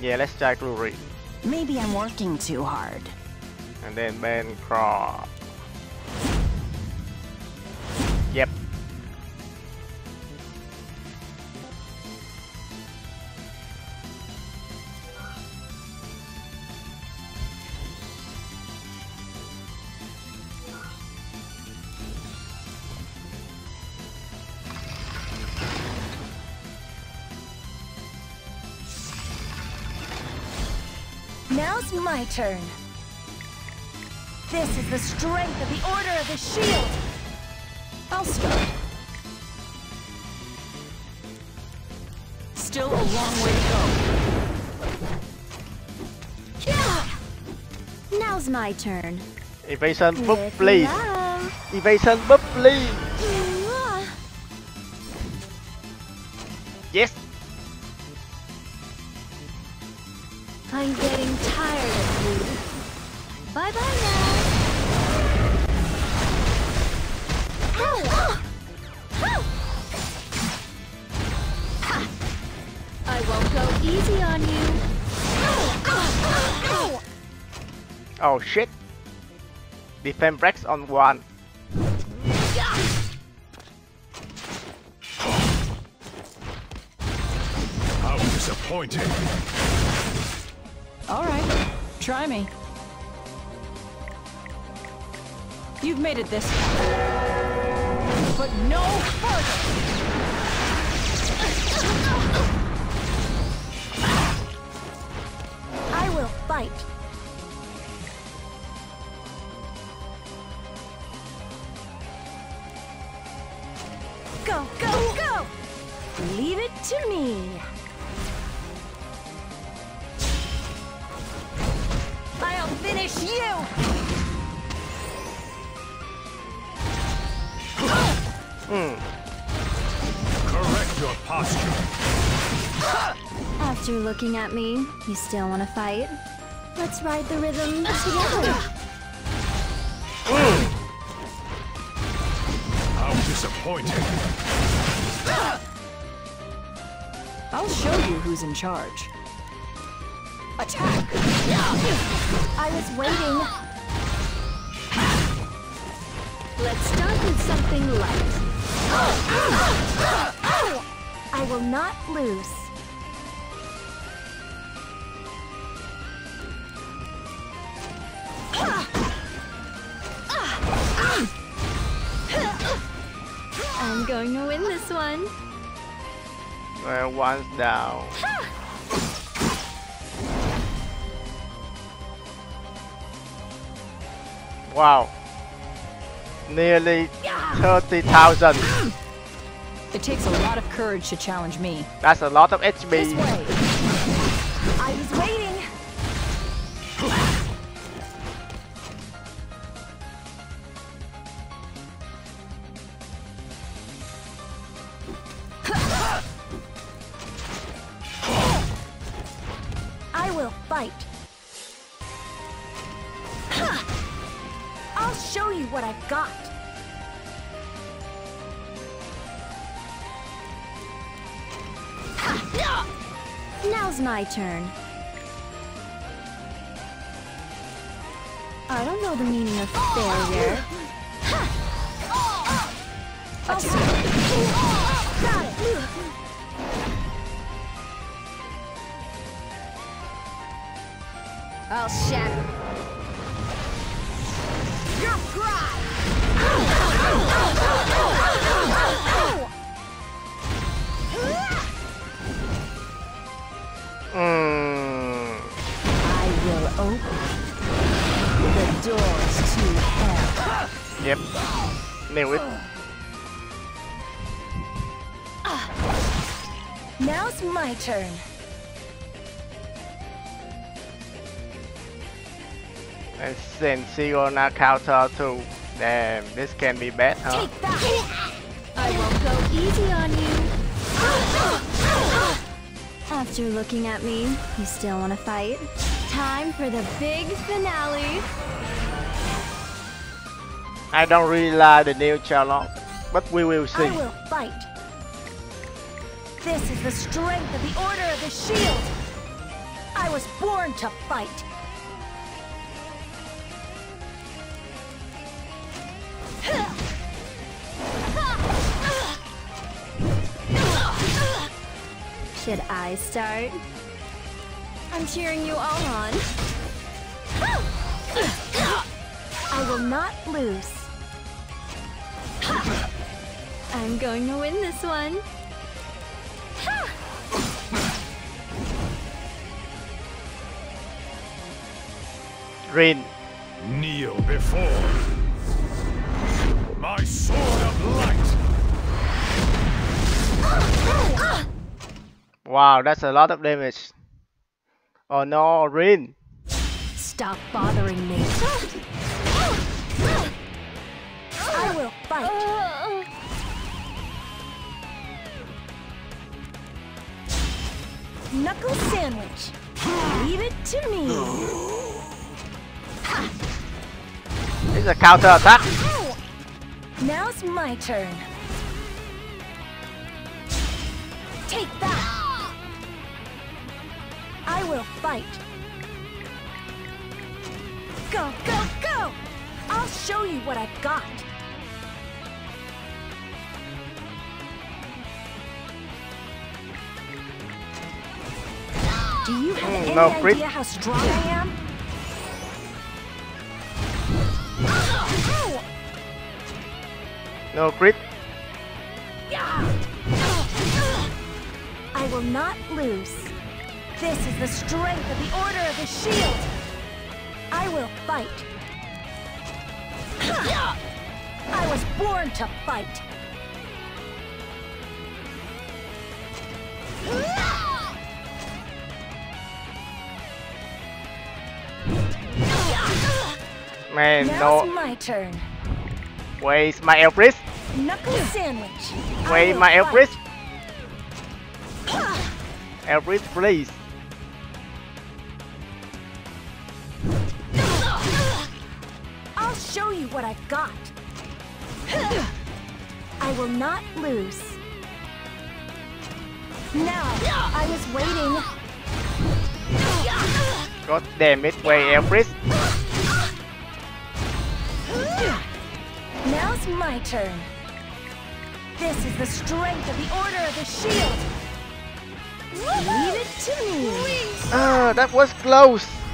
Yeah, let's try Ruri. Maybe I'm working too hard. And then Ben Crawl. Yep. Now's my turn. This is the strength of the Order of the Shield. I'll start. Still a long way to go. Yeah. Now's my turn. Evasion boop, please. Evasion boop, please. Yes. I'm getting tired of you. Bye bye now. Ow. Ow. Ow. Ha. I won't go easy on you. Ow. Ow. Ow. Ow. Oh shit. Defense breaks on one. How disappointing. All right, try me. You've made it this far, but no further. I will fight. Go, go, go! Leave it to me. Finish you! Correct your posture. After looking at me, you still want to fight? Let's ride the rhythm together. How disappointing. I'll show you who's in charge. Attack! I was waiting. Let's start with something light. I will not lose. I'm going to win this one. Well, one's down. Wow, nearly 30,000. It takes a lot of courage to challenge me. That's a lot of HP. This way. I was waiting. I will fight. I'll show you what I've got. Now's my turn. I don't know the meaning of failure. Got it. I'll shatter. I will open the doors to hell. Yep. Knew it. Now's my turn. And since she gonna counter too. Damn, this can be bad, huh? Take that. I won't go easy on you. After looking at me, you still want to fight? Time for the big finale. I don't really like the new challenge, but we will see. I will fight. This is the strength of the Order of the Shield. I was born to fight. Should I start? I'm cheering you all on. I will not lose. I'm going to win this one. Rin. Kneel before my sword of light. Wow, that's a lot of damage. Oh no, Rin. Stop bothering me. I will fight. Knuckle sandwich. Leave it to me. It's a counter attack. Now's my turn. Take that. I will fight. Go, go, go! I'll show you what I've got. Do you have any idea how strong I am? No crit. I will not lose. This is the strength of the Order of the Shield! I will fight! I was born to fight! Man, now's my turn. Where's my Elfrit? Knuckle sandwich! Where's my Elfrit? Elfrit, please! Show you what I've got. I will not lose. Now, I was waiting. God damn it, way Elfris. Now's my turn. This is the strength of the Order of the Shield. Leave it to me. That was close.